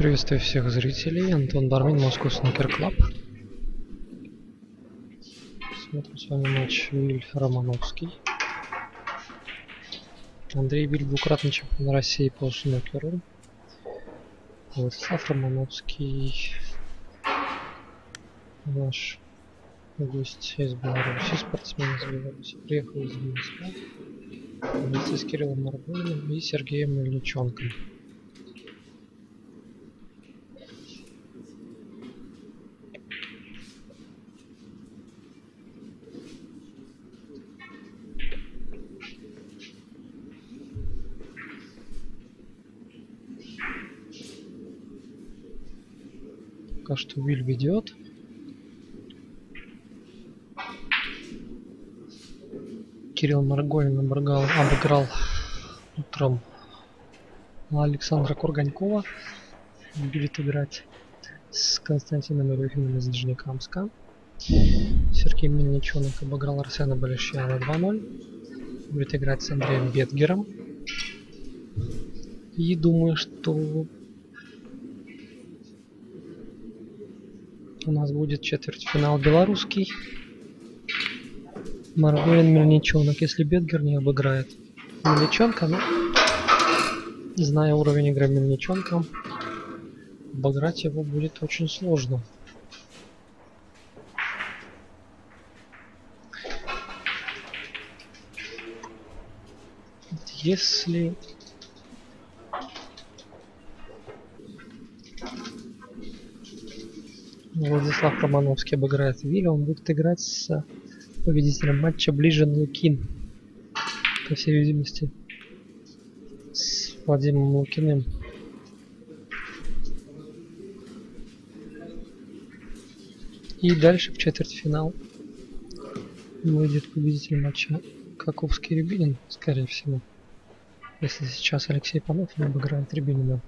Приветствую всех зрителей. Антон Бармин, Moscow Snooker Club. Смотрим с вами матч Виль Романовский. Андрей Виль двукратный чемпион России по снукеру. Владислав Романовский, наш гость из Беларуси, спортсмен из Беларуси, приехал из Минска вместе с Кириллом Марголиным и Сергеем Ильичонком. Пока что Виль ведет. Кирилл Марголин обыграл утром Александра Курганькова. Будет играть с Константином Рюхиным из Нижнекамска. Сергей Ильичонок обыграл Арсена Болещана 2-0. Будет играть с Андреем Бетгером. И думаю, что у нас будет четвертьфинал белорусский. Марголин, Мельничонок. Если Бетгер не обыграет Мельничонка, но зная уровень игры Мельничонка, обыграть его будет очень сложно. Если Владислав Романовский обыграет Виля, он будет играть с победителем матча Ближин Лукин. По всей видимости, с Владимиром Лукиным. И дальше в четвертьфинал выйдет победитель матча Каковский-Рябинин, скорее всего. Если сейчас Алексей Панов не обыграет Рябинина.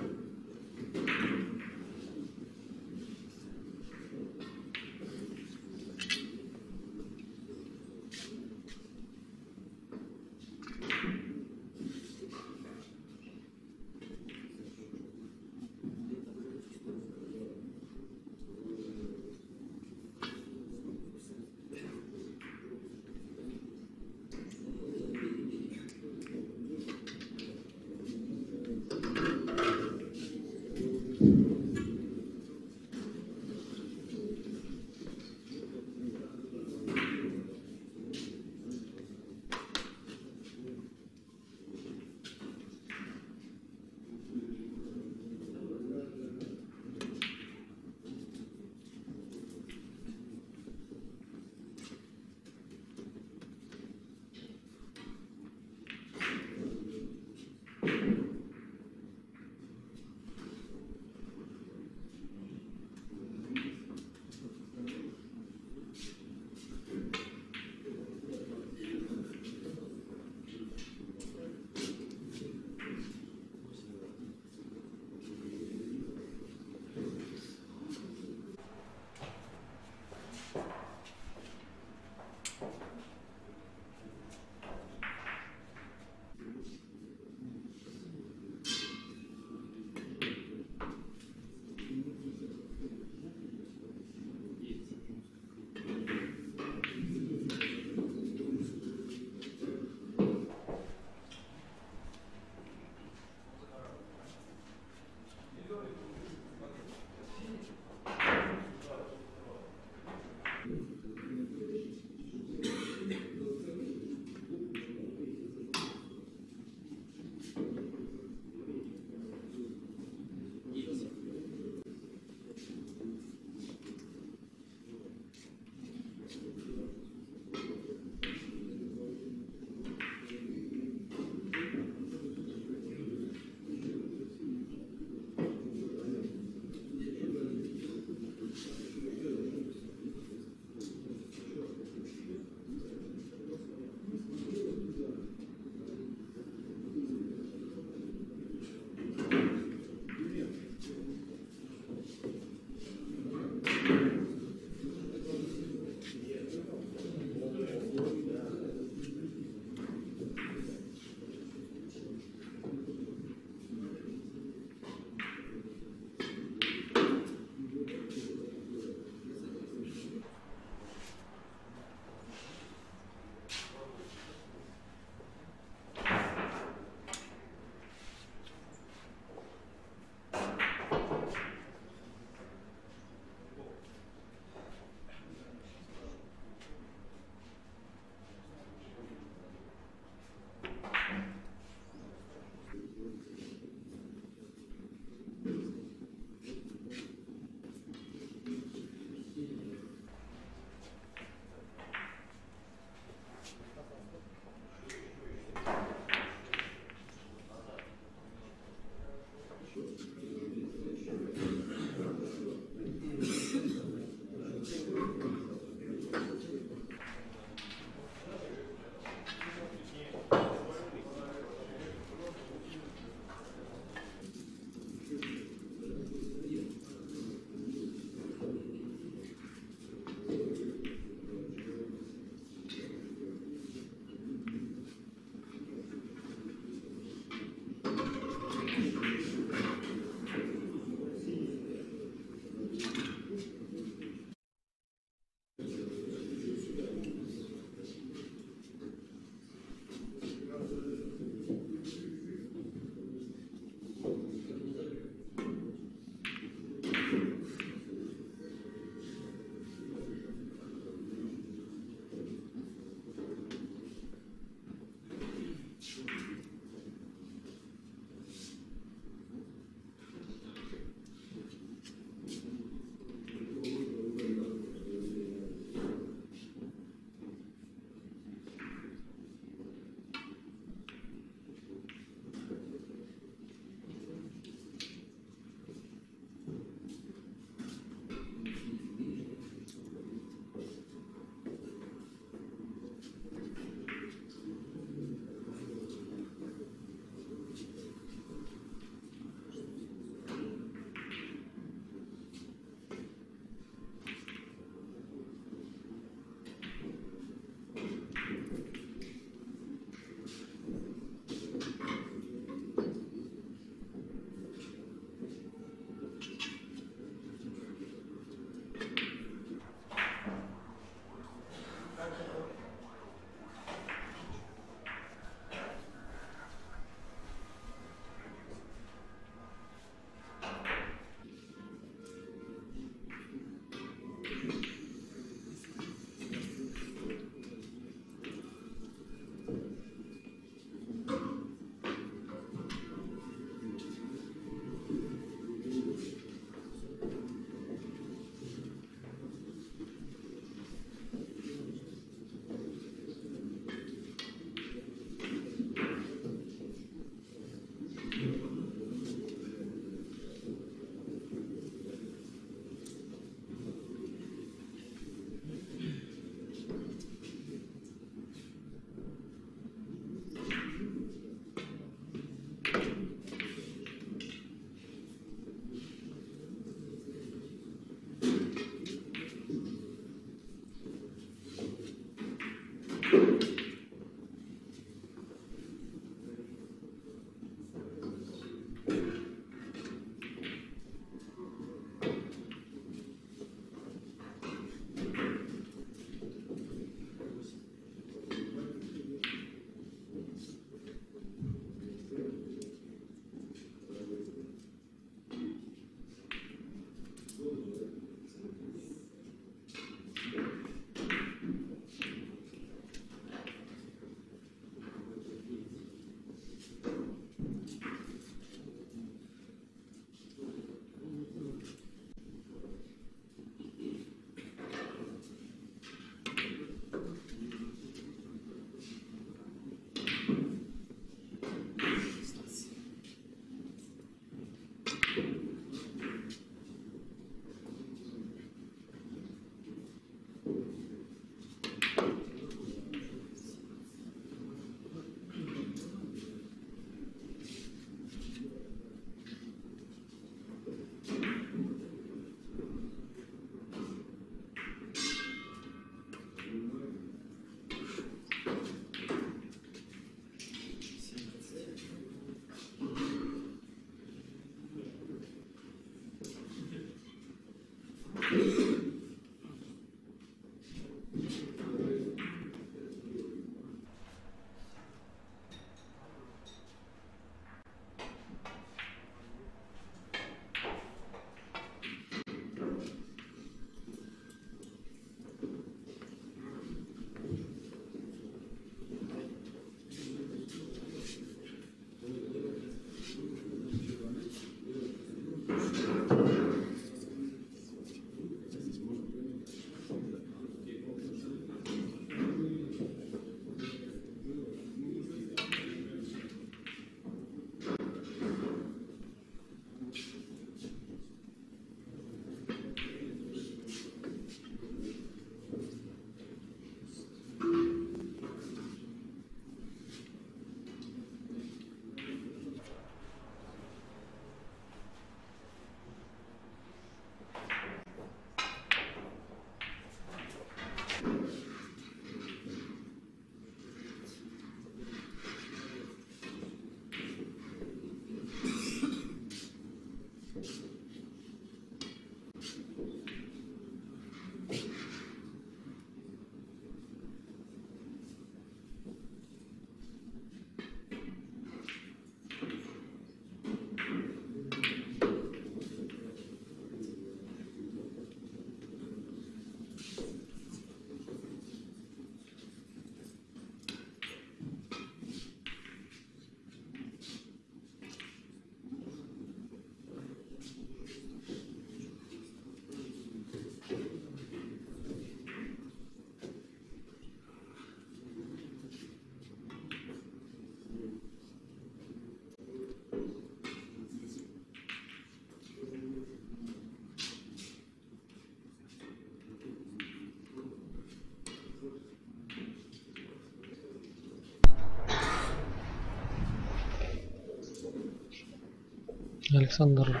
Александр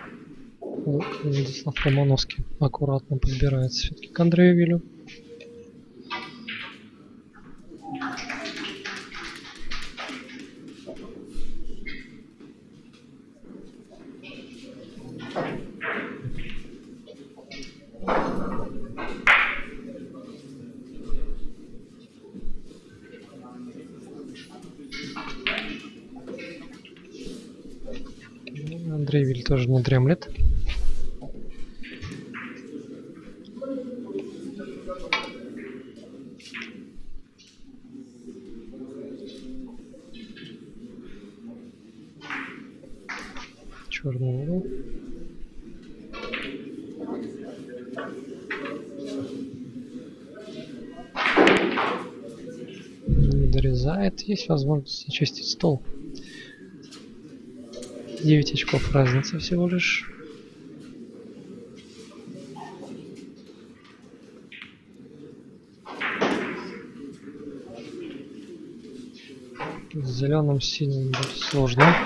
Владислав Романовский аккуратно подбирается все-таки к Андрею Вилю. Андрей Виль тоже не дремлет. Черный угол. Не дорезает. Есть возможность очистить стол. 9 очков разница всего лишь. В зеленом, синем будет сложно.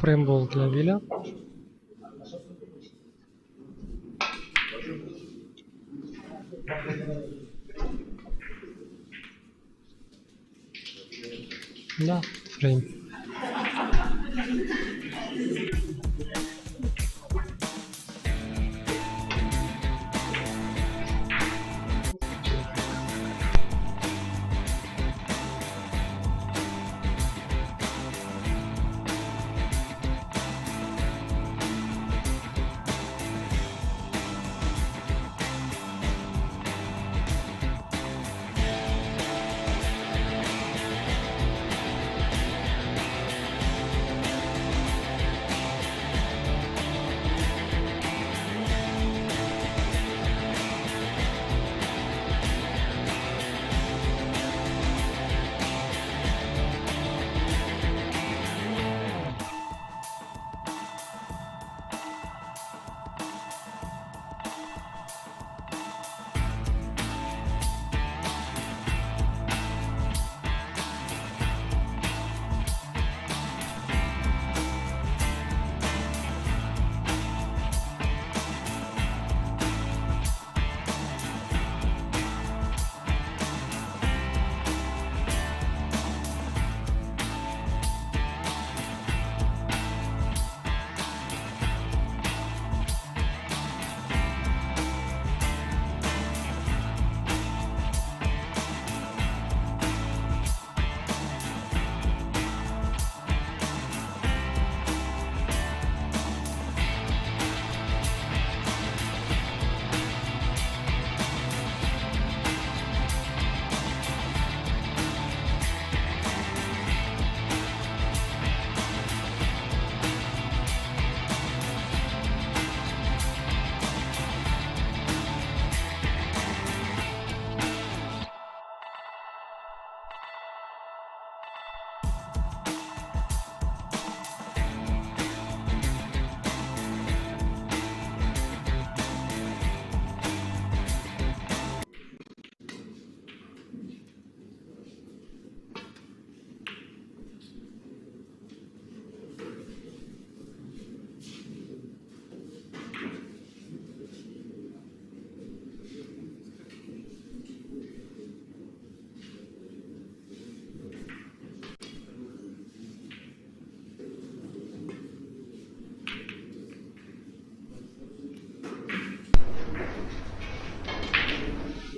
Фреймбол для Виля. Да, фрейм.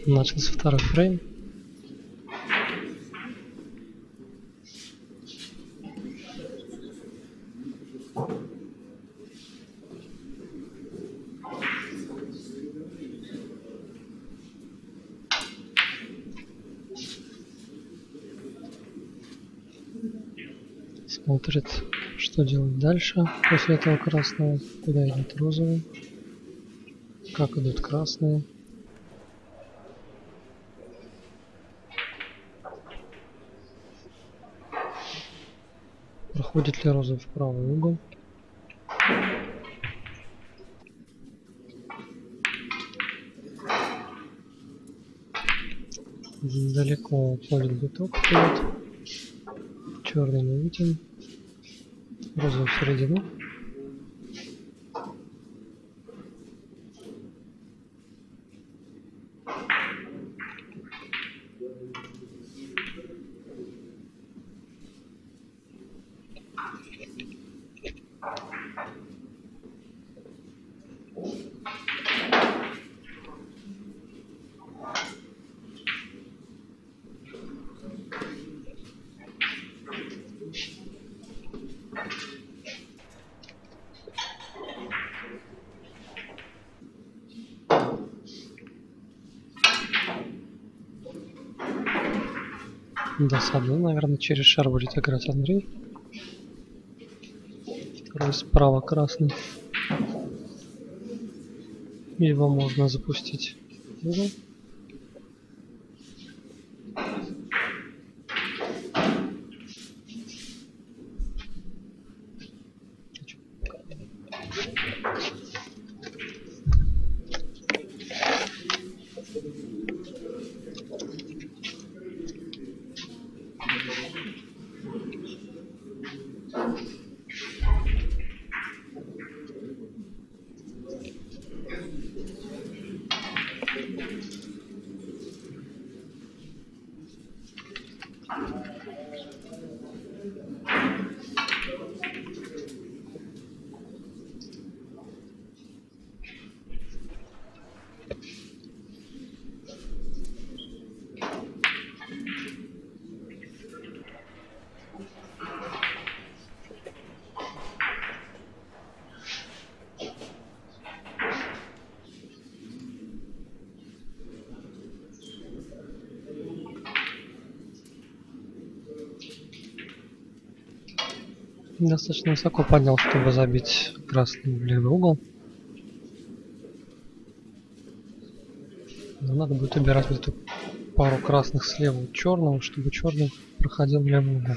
Начался второй фрейм. Смотрит, что делать дальше после этого красного, куда идут розовые, как идут красные. Ходит ли розовый в правый угол? Далеко уходит биток вперед. Черный не виден. Розовый в середину. Досадно, наверное, через шар будет играть Андрей. Второй справа красный. его можно запустить. Достаточно высоко поднял, чтобы забить красный в левый угол. Но надо будет убирать вот эту пару красных слева от черного, чтобы черный проходил в левый угол.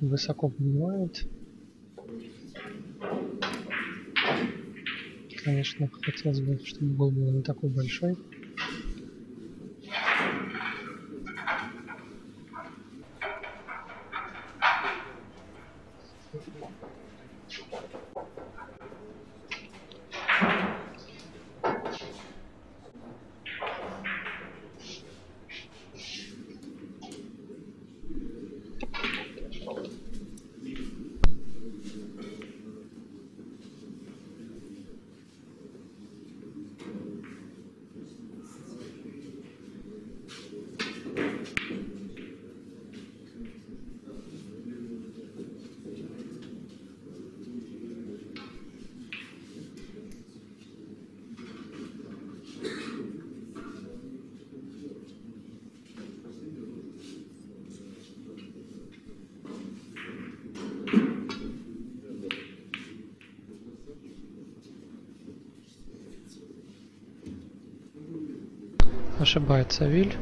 Высоко поднимает. Конечно, хотелось бы, чтобы гол был не такой большой. Ошибается Виль.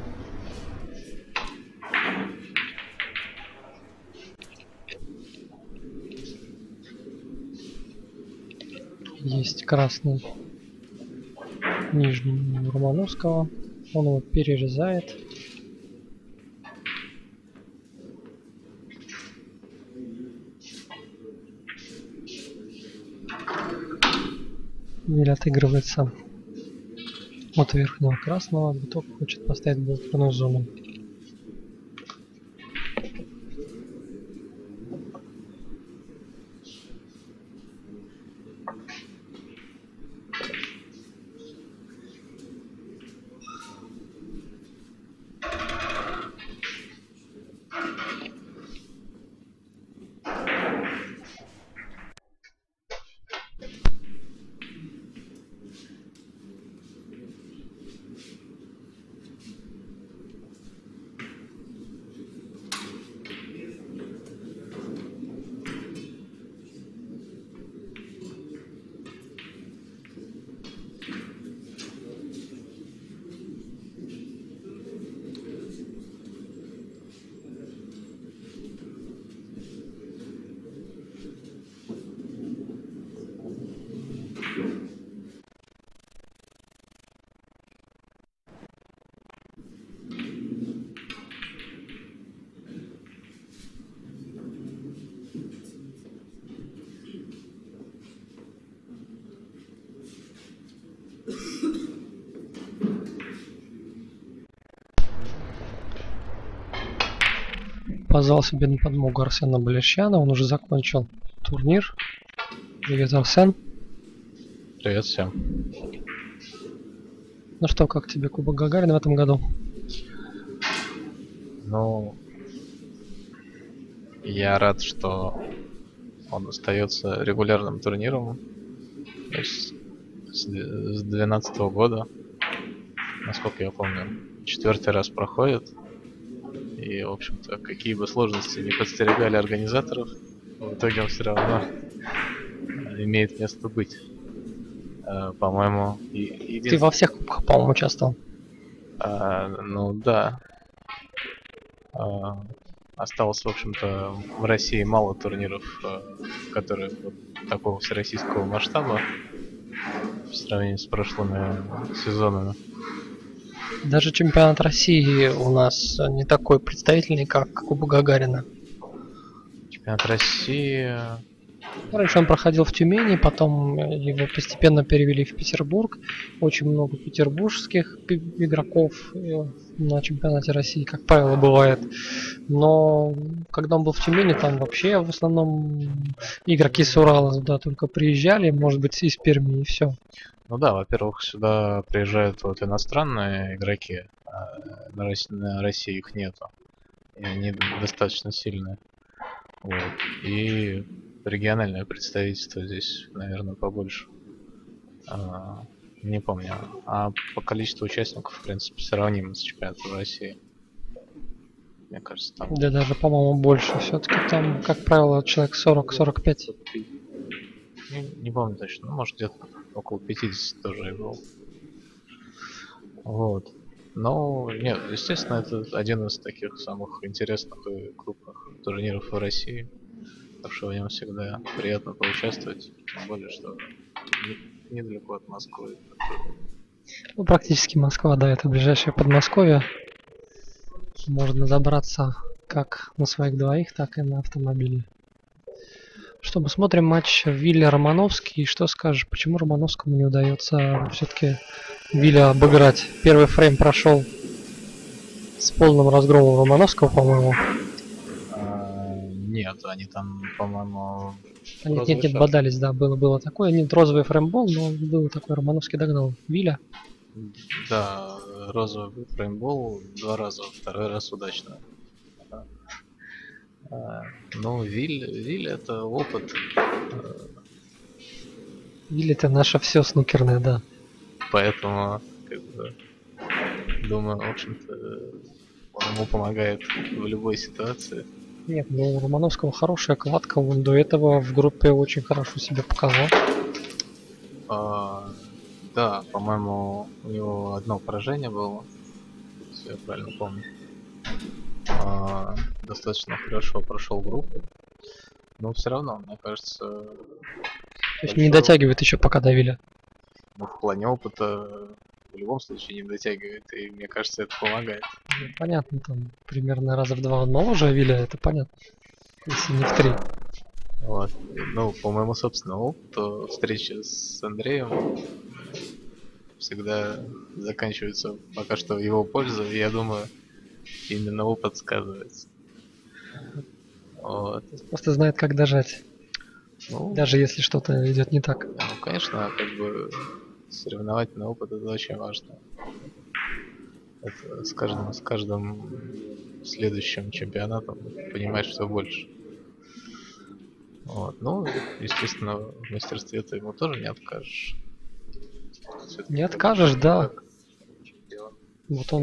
Есть красный нижний Романовского. Он его перерезает. Виль отыгрывается от верхнего красного, биток хочет поставить блокированную зону. Позвал себе на подмогу Арсена Болещана. Он уже закончил турнир. Привет, Арсен. Привет всем. Ну что, как тебе Кубок Гагарина в этом году? Ну, я рад, что он остается регулярным турниром с 2012 года. Насколько я помню, 4-й раз проходит. И, в общем-то, какие бы сложности не подстерегали организаторов, в итоге он все равно имеет место быть. По-моему... Ты во всех кубках, по-моему, участвовал? Ну, да. Осталось, в общем-то, в России мало турниров, которые вот такого всероссийского масштаба в сравнении с прошлыми сезонами. Даже чемпионат России у нас не такой представительный, как Кубок Гагарина. Чемпионат России... Раньше он проходил в Тюмени, потом его постепенно перевели в Петербург. Очень много петербургских игроков на чемпионате России, как правило, бывает. Но когда он был в Тюмени, там вообще в основном игроки с Урала сюда только приезжали, может быть, из Перми, и все. Ну да, во-первых, сюда приезжают вот иностранные игроки, а на России их нету, и они достаточно сильные. Вот. И региональное представительство здесь, наверное, побольше. Не помню. А по количеству участников, в принципе, сравнимо с чемпионатом России. Мне кажется, там... Да даже, по-моему, больше. Все-таки там, как правило, человек 40-45. Не помню точно. Ну, может, где-то около 50 тоже и был. Вот. Ну, нет, естественно, это один из таких самых интересных и крупных турниров в России. Так что в нем всегда приятно поучаствовать. Тем более, что недалеко от Москвы. Ну, практически Москва, да, это ближайшее Подмосковье. Можно добраться как на своих двоих, так и на автомобиле. Что, мы смотрим матч Виля Романовский. Что скажешь, почему Романовскому не удается все-таки Виля обыграть? Первый фрейм прошел с полным разгромом Романовского, по-моему. Нет, они там, по-моему... Нет, бодались, да, было такое. Нет, розовый фреймбол, но был такой, Романовский догнал Виля. Да, розовый фреймбол 2 раза, 2-й раз удачно. Ну, Виль это опыт. Виль это наше все снукерное, да. Поэтому, как бы, думаю, в общем-то, ему помогает в любой ситуации. Нет, ну у Романовского хорошая кладка, он до этого в группе очень хорошо себя показал. Да, по-моему, у него одно поражение было, если я правильно помню. Достаточно хорошо прошел группу, но все равно, мне кажется, то есть не дотягивает еще пока до Виля. Ну, в плане опыта в любом случае не дотягивает, и мне кажется, это помогает. Ну, понятно, там примерно раза в 2 он моложе Виля, это понятно, если не в 3. Вот. Ну, по моему собственному опыту, встреча с Андреем всегда заканчивается пока что в его пользу, и я думаю, именно его подсказывается. Вот. Просто знает, как дожать. Ну, даже если что-то идет не так. Ну, конечно, как бы соревновательный опыт — это очень важно. Это с каждым следующим чемпионатом понимаешь все больше. Вот. Ну, естественно, в мастерстве ты ему тоже не откажешь. Не откажешь, да. Вот он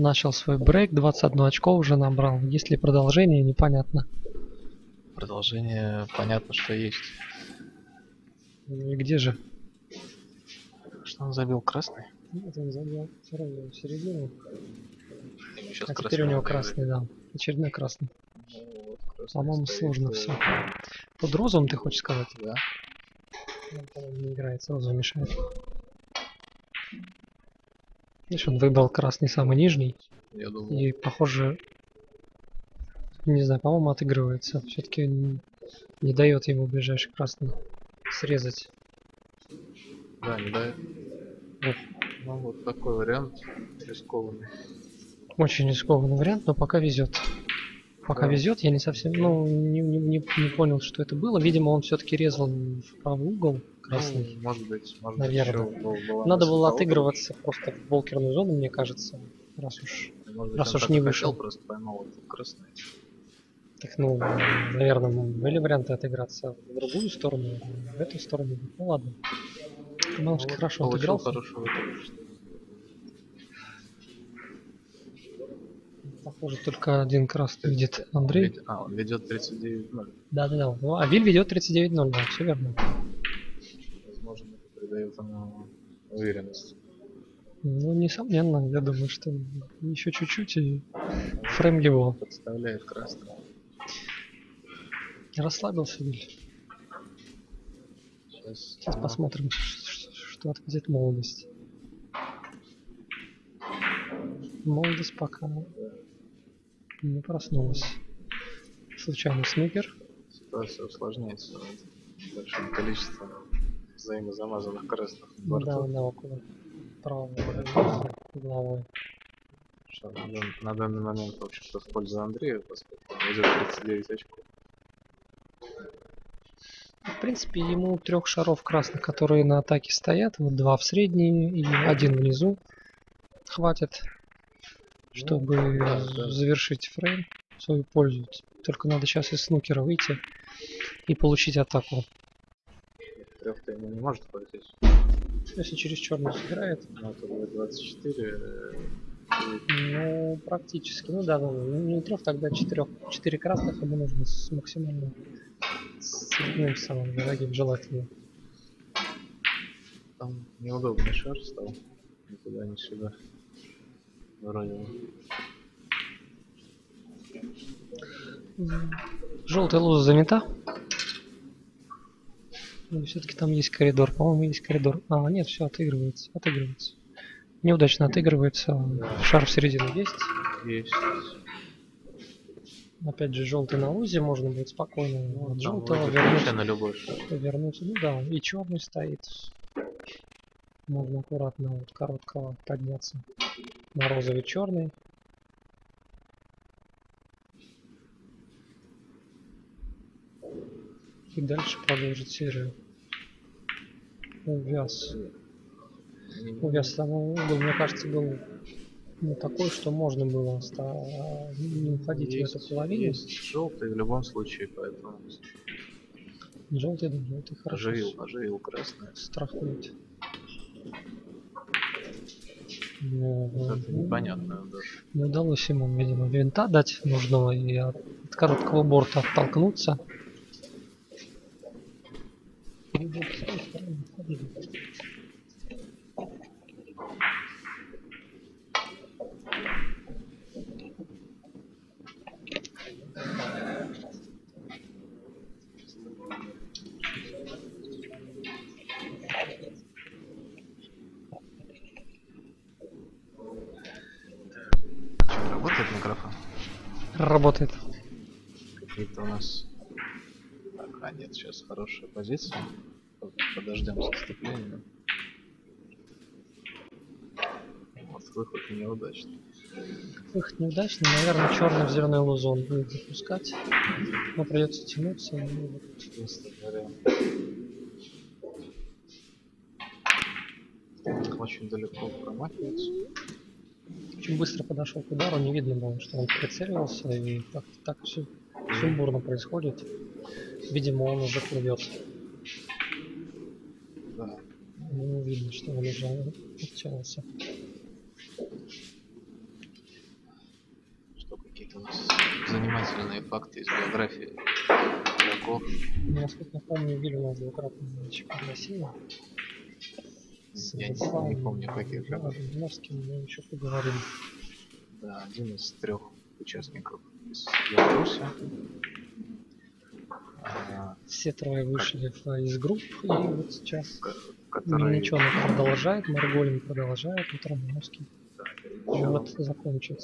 начал свой брейк, 21 очко уже набрал. Есть ли продолжение, непонятно. Продолжение понятно, что есть. И где же? Что он забил, красный? Нет, он забил все равно в середину. А теперь у него красный, да. Очередной красный. Ну, вот, по-моему, сложно все. Под розовым ты хочешь сказать? Да. Он не играет, розовый мешает. Видишь, он выбрал красный самый нижний. Я думал. И, похоже, не знаю, по-моему, отыгрывается. Все-таки не дает ему ближайший красный срезать. Да, не дает. Вот. Ну, вот такой вариант рискованный. Очень рискованный вариант, но пока везет. Пока да. Везет, я не совсем, ну, не понял, что это было. Видимо, он все-таки резал в правый угол. Красный. Ну, может быть, наверное. Надо было отыгрываться просто в болкерную зону, мне кажется. Раз уж не вышел. Просто поймал этот красный. Так, ну, наверное, были варианты отыграться в другую сторону, в эту сторону. Ну ладно. Романовский хорошо отыгрался. похоже, только один красный видит Андрей. Он ведет 39-0. Да-да-да. Ну, а Виль ведет 39-0, да, все верно. Возможно, это придает ему уверенность. Ну, несомненно, я думаю, что еще чуть-чуть и фрейм его. Подставляет красного. Расслабился Виль. Сейчас посмотрим, что ответит молодость. Молодость пока не проснулась. Случайный снукер. Ситуация усложняется большим количеством взаимозамазанных красных бортов. Да, на около правого головой. На данный момент, в общем-то, в пользу Андрея, поскольку он ведет 39 очков. В принципе, ему трех шаров красных, которые на атаке стоят, вот два в средней и один внизу, хватит, чтобы завершить фрейм в свою пользу. Только надо сейчас из снукера выйти и получить атаку. Трех-то ему не может хватить. Если через черную сыграет, ну, это будет 24. Ну, практически. Ну да, не трех, тогда четырех. Четыре красных ему нужно с максимальным, самым дорогим желательным. Там неудобный шар стал. Никуда не сюда. Вроде. Желтая луза занята. Все-таки там есть коридор. По-моему, есть коридор. А, нет, все отыгрывается. Отыгрывается. Неудачно отыгрывается. Да. Шар в середину есть. Есть. Опять же, желтый на лузе, можно будет спокойно от желтого вернуть, на любой вернуть. Ну да, и черный стоит. Можно аккуратно вот короткого подняться на розовый черный. И дальше продолжить серию. Увяз. Увяз самого угол, мне кажется, был ну, такой, что можно было не уходить в эту половину. Есть желтый в любом случае, поэтому... Желтый, да, желтый хорошо. Оживил красный. Страхует. Это непонятно. Да. Не удалось ему, видимо, винта дать нужного и от короткого борта оттолкнуться. Работает микрофон? Работает. Какие-то у нас... Так, а нет, сейчас хорошая позиция. Подождем с отступлением. Вот выход неудачный. Выход неудачный, наверное, черный в зеленый лузу он будет запускать. Но придется тянуться. Очень далеко промахивается. Очень быстро подошел к удару, не видно было, что он прицеливался, и так все сумбурно происходит. Видимо, он уже плывет. Да. Ну, видно, что он уже оттянулся. Что какие-то у нас занимательные факты из биографии игроков. Насколько помню, Виль у нас двукратный чемпион России. Я не помню, каких игроков. Мы еще поговорим. Да, один из трех участников из Беларуси. Все трое вышли из групп, и вот сейчас Ильичонок продолжает, Марголин продолжает, Романовский вот закончит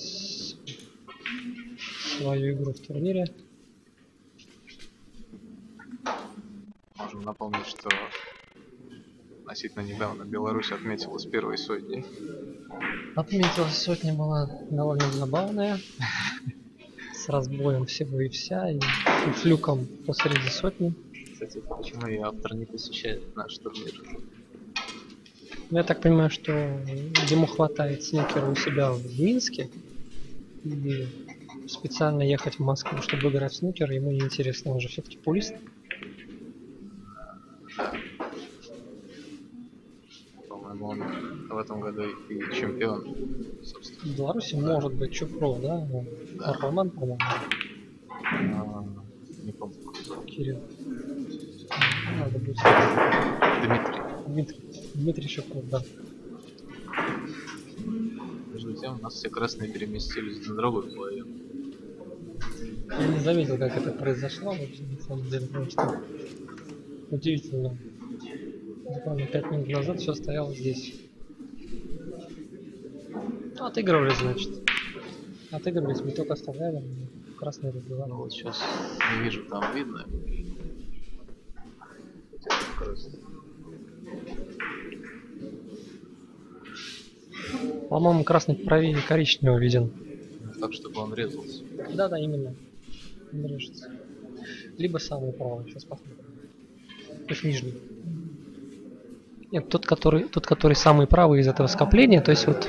свою игру в турнире. Можем напомнить, что относительно недавно Беларусь отметилась первой сотней. Отметилась сотня, была довольно забавная. С разбоем всего и вся, и флюком посреди сотни. Кстати, почему ее автор не посещает наш турнир? Я так понимаю, что ему хватает снукера у себя в Минске, и специально ехать в Москву, чтобы играть в снукер, ему неинтересно, он же все-таки пулист. По-моему, он в этом году и чемпион. В Беларуси да. Может быть Чупров, да? Да. Роман, по-моему. Не помню. Кирилл. Надо будет... Дмитрий Чупров, да. Между тем у нас все красные переместились на другой половину. Я не заметил, как это произошло, вообще, на самом деле, потому что удивительно. Буквально 5 минут назад все стояло здесь. Ну, отыгрывались, значит. Отыгрывались, мы только оставляли, красные разбивали. Ну, вот сейчас не вижу, там видно. По-моему, красный правее коричневого виден. Так, чтобы он резался. Да-да, именно. Он режется. Либо самый правый, сейчас посмотрим. То есть нижний. Нет, тот, который самый правый из этого скопления, то есть вот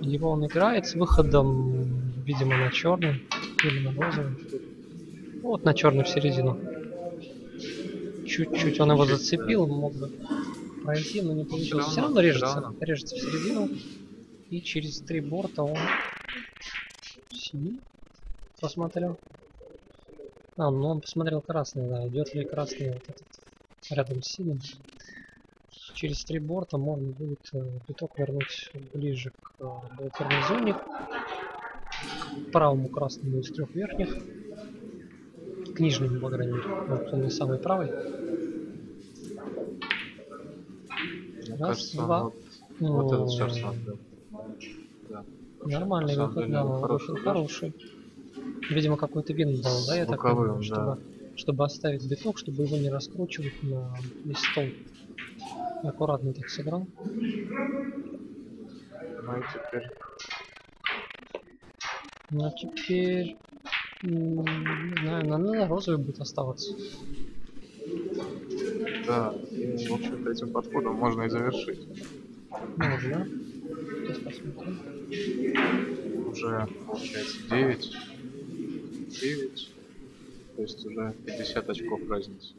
его он играет с выходом, видимо, на черный или на розовый. Вот на черный в середину. Чуть-чуть он его зацепил, мог бы пройти, но не получилось. Все равно режется. Режется в середину. И через 3 борта он синий посмотрел. А, ну он посмотрел красный, да, идет ли красный вот этот рядом с синим. Через 3 борта можно будет пяток вернуть ближе к блокерной зоне, к правому красному из 3 верхних, к нижнему, по крайней мере, вот он не самый правый. Раз, два. Вот этот шарсан, да. Нормальный выход, да, очень хороший. Видимо, какой-то винт дал, да, я так понимаю, чтобы оставить биток, чтобы его не раскручивать на весь стол. Аккуратно так сыграл. Ну а теперь... Не знаю, наверное, розовый будет оставаться. Да, и, в общем-то, этим подходом можно и завершить. Можно. Сейчас посмотрим. Уже получается 9. То есть уже 50 очков разницы.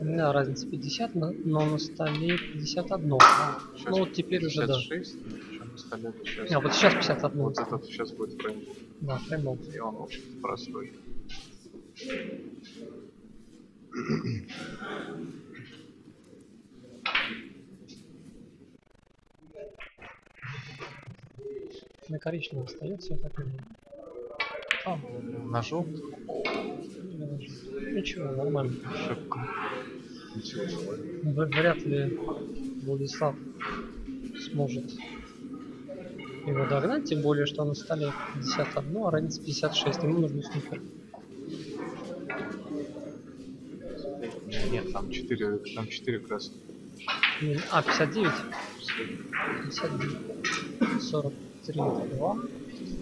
Да, разница 50, но на столе 51. Сейчас ну вот теперь 56, уже да. На столе сейчас... А, вот сейчас 51. Вот этот сейчас будет фрейм. Да, фрейм. И он, в общем-то, простой. На коричневом остается, я так понимаю. А, на желтый. Ничего, нормально. Шибко. Вряд ли Владислав сможет его догнать, тем более, что на столе 51, а разница 56, ему нужен снипер. Нет, там 4 красных. А, 59? 59. 43, 2.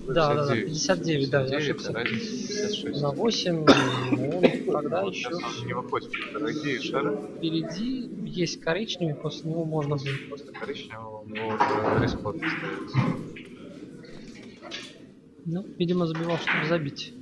59. Да, 59, да, я ошибся. 56. На 8, ну, тогда вот еще... Не выходит, дорогие шары. Впереди есть коричневый, после него можно... После коричневого у него респорт остается. Ну, видимо, забивал, чтобы забить.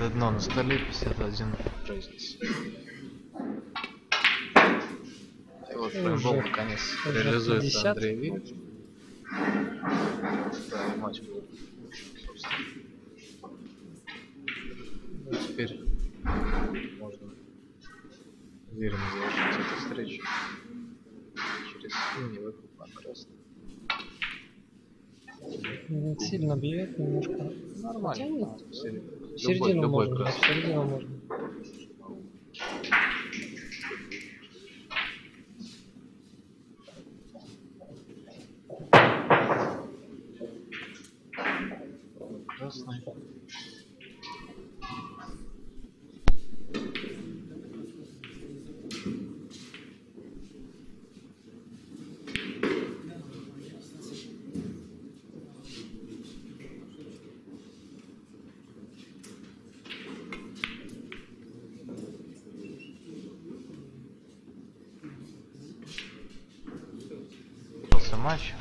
Одно на столе, 51 разница. И вот фреймбол наконец реализуется Андрей Виль. Да, матч был. Ну, теперь можно уверенно завершить эту встречу. Через синий выход на красный. Сильно бьет немножко. Нормально. Середину можно. Середину можно. Красный. Матч.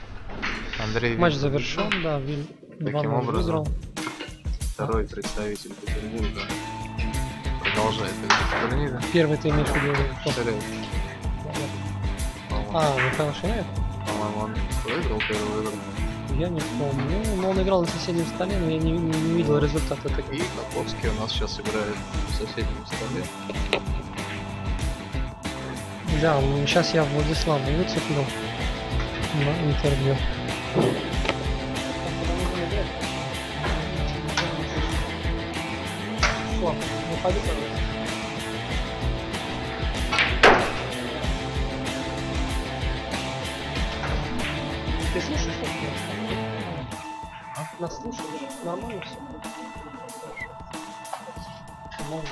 Андрей матч Виль завершен, да, Виль таким образом выиграл. Второй представитель Петербурга продолжает этот турнир. Первый-то имеешь в виду? Шеневев. А, Михаил Шеневев? По-моему, он выиграл первый игру. Я не помню, но он играл на соседнем столе, но я не видел результата. И Коповский у нас сейчас играет на соседнем столе. Да, сейчас я Владислава выцеплю на интервью. Что? Выходи, пожалуйста. Ты слушаешь, что ты? Нас слушаешь? Нормально все? Нормально.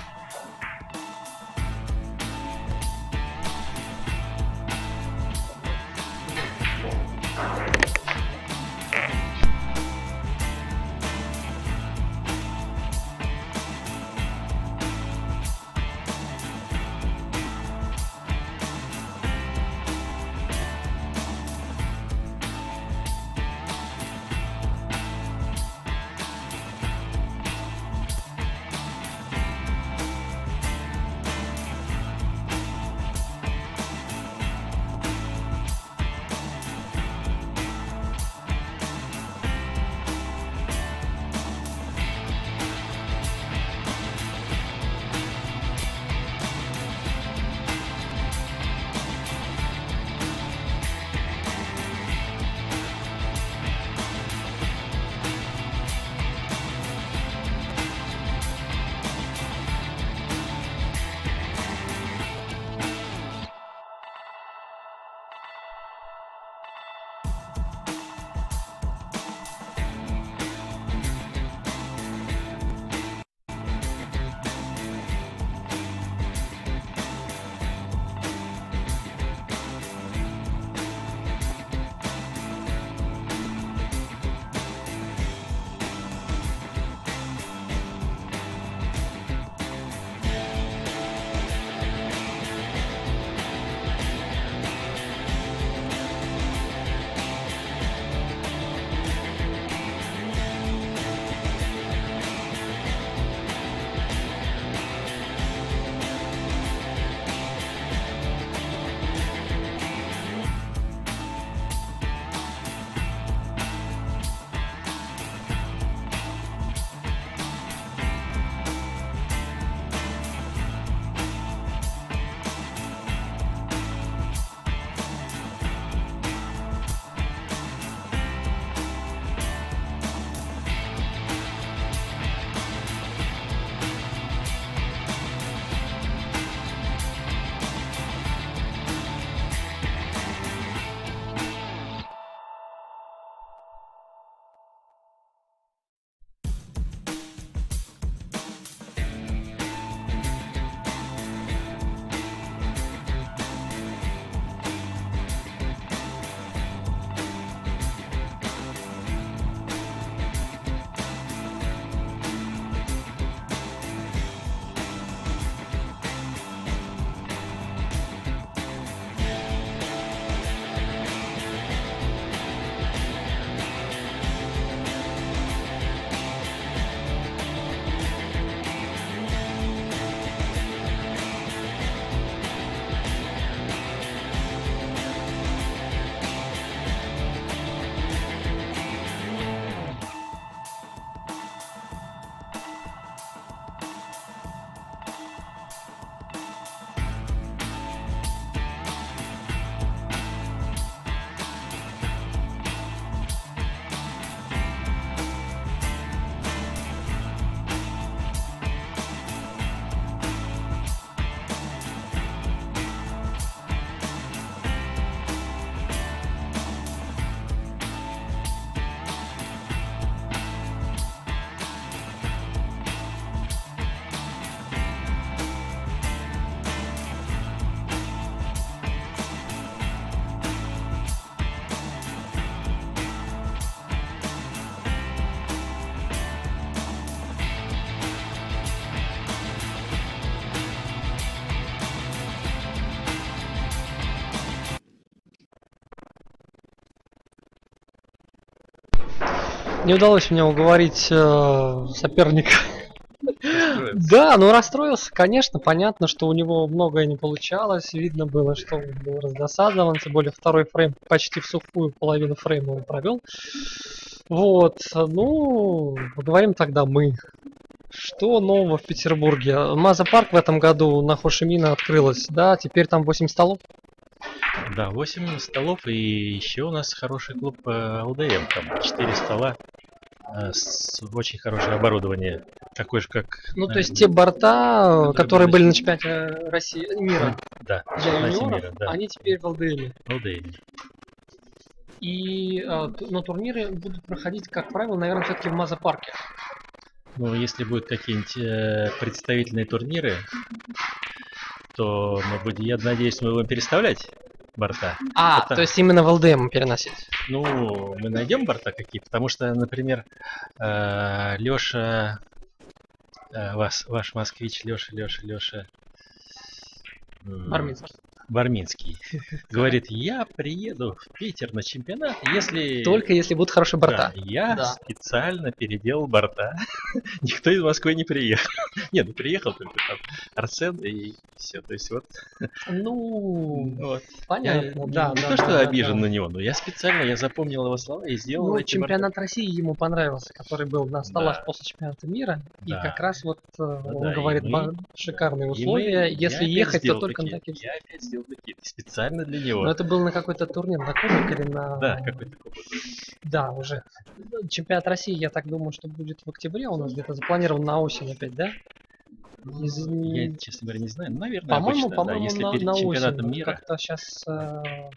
Не удалось мне уговорить соперника. Да, ну расстроился, конечно, понятно, что у него многое не получалось, видно было, что он был раздосадован, тем более второй фрейм почти в сухую, половину фрейма он провел. Вот, ну, поговорим тогда мы. Что нового в Петербурге? Мазапарк в этом году на Хошимина открылась, да, теперь там 8 столов. Да, 8 столов, и еще у нас хороший клуб ЛДМ, там 4 стола. Очень хорошее оборудование, такое же как... Ну, то есть те борта, которые были на чемпионате России, мира, да, для юниоров, да, они теперь в ЛДМ. И, но турниры будут проходить, как правило, наверное, все-таки в Мазапарке. Ну, если будут какие-нибудь представительные турниры, то, я надеюсь, мы будем переставлять борта. А, то есть именно в ЛДМ переносить? Ну, мы найдем борта какие, потому что, например, Леша, ваш москвич Леша Барминский говорит, я приеду в Питер на чемпионат, если... Только если будут хорошие борта. Да, я специально переделал борта. Никто из Москвы не приехал. Нет, ну приехал только там Арсен и все. То есть вот... Ну, вот. Понятно. Да, не то, что обижен на него, но я специально, запомнил его слова и сделал... Ну, чемпионат России ему понравился, который был на столах после чемпионата мира. Да. И как раз вот он говорит, шикарные условия. Если ехать, то только на таких... Я опять сделал специально для него. Но это был на какой-то турнир, на кубок или на... Да, какой-то кубок. Да, уже. Чемпионат России, я так думаю, что будет в октябре, у нас где-то запланирован на осень опять, да? Я, честно говоря, не знаю. Наверное, по-моему, если перед чемпионатом мира. Как-то сейчас,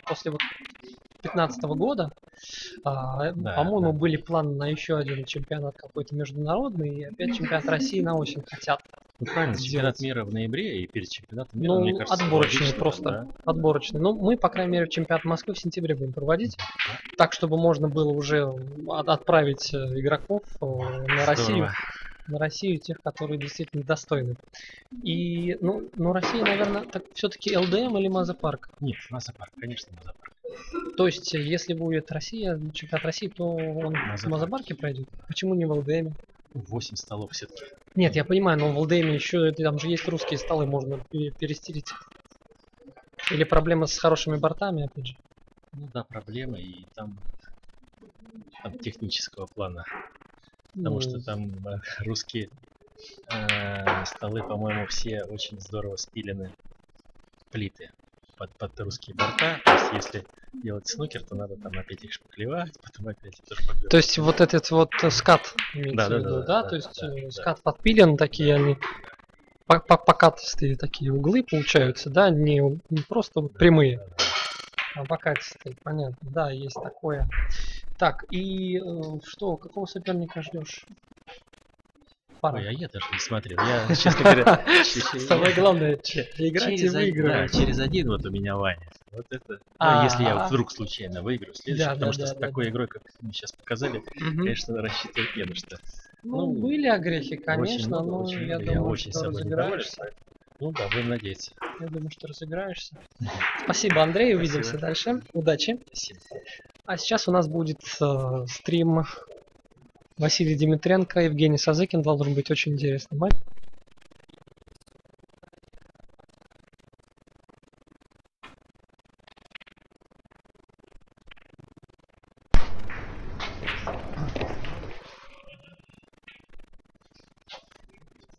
после 15-го года, по-моему, были планы на еще один чемпионат какой-то международный, и опять чемпионат России на осень хотят. Ну, правильно, чемпионат мира в ноябре и перед чемпионатом мира, мне кажется, отборочный просто, да? Отборочный. Ну, мы, по крайней мере, чемпионат Москвы в сентябре будем проводить, так, чтобы можно было уже отправить игроков на Россию. На Россию тех, которые действительно достойны. И, ну Россия, наверное, так все-таки ЛДМ или Мазапарк? Нет, Мазапарк, конечно, Мазапарк. То есть, если будет Россия, чемпионат России, то он в Мазапарке пройдет? Почему не в ЛДМ? 8 столов все-таки. Нет, я понимаю, но в ЛДМ еще, там же есть русские столы, можно перестелить. Или проблема с хорошими бортами, опять же? Ну да, проблема, и там технического плана. Потому что там русские столы, по-моему, все очень здорово спилены плиты под русские борта. То есть, если делать снукер, то надо там опять их шпаклевать, потом опять тоже шпаклевать. То есть вот этот вот скат имеется в виду, да? То есть скат подпилен, такие они покатистые такие углы получаются, да? Не просто прямые, а покатистые, понятно. Да, есть такое. Так, и что, какого соперника ждешь? Ой, а я даже не смотрел. Я, честно говоря, самое главное, играть и выиграть. Через один вот у меня Ваня. Вот это. Если я вдруг случайно выиграю, следующий, потому что с такой игрой, как мы сейчас показали, конечно, рассчитывать не на что. Ну, были огрехи, конечно, но я думаю, что разыграешься. Ну да, будем надеяться. Я думаю, что разыграешься. Спасибо, Андрей, увидимся дальше. Удачи. Спасибо. А сейчас у нас будет стрим Василия Димитренко, Евгений Сазыкин. Должен быть очень интересный матч.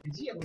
Где мы?